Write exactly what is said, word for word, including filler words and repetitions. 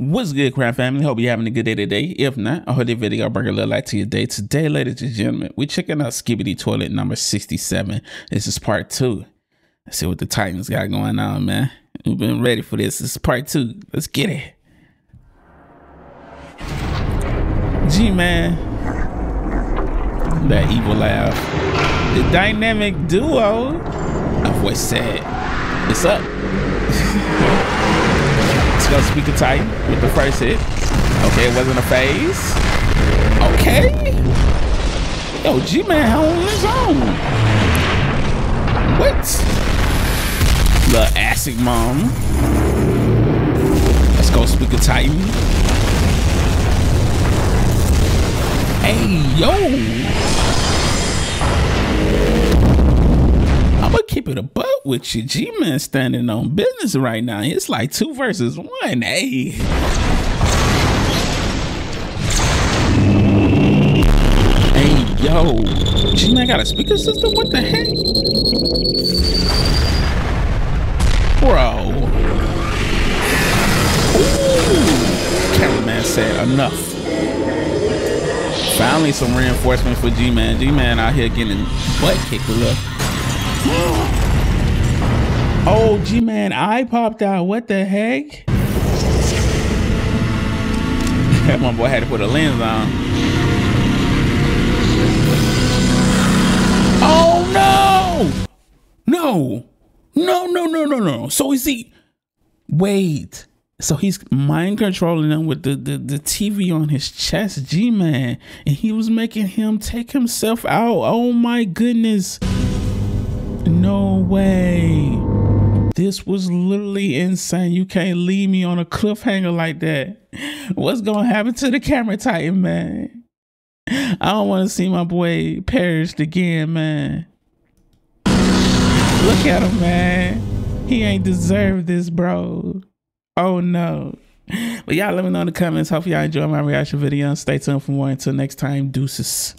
What's good, crime family? Hope you're having a good day today. If not, I hope this video bring a little light to your day. Today, ladies and gentlemen, we're checking out Skibidi Toilet number sixty-seven. This is part two. Let's see what the Titans got going on, man. We've been ready for this. This is part two. Let's get it. G-Man. That evil laugh. The dynamic duo. A voice said, "It's up." Go Speaker Titan with the first hit. Okay, it wasn't a phase. Okay. Yo, G-Man on his own. What? The acid mom. Let's go Speaker Titan. Hey, yo. I'ma keep it a buck with your G-Man standing on business right now. It's like two versus one. Hey, hey, yo, G-Man got a speaker system. What the heck, bro? Ooh, cameraman said enough. Finally, some reinforcement for G-Man. G-Man out here getting butt kicked. Look. Oh, G-Man, I popped out. What the heck? That one boy had to put a lens on. Oh, no. No. No, no, no, no, no. So is he... Wait. So he's mind controlling them with the, the, the T V on his chest, G-Man. And he was making him take himself out. Oh, my goodness. No way. This was literally insane. You can't leave me on a cliffhanger like that. What's going to happen to the Camera Titan, man? I don't want to see my boy perished again, man. Look at him, man. He ain't deserved this, bro. Oh, no. But y'all let me know in the comments. Hope y'all enjoy my reaction video. Stay tuned for more. Until next time, deuces.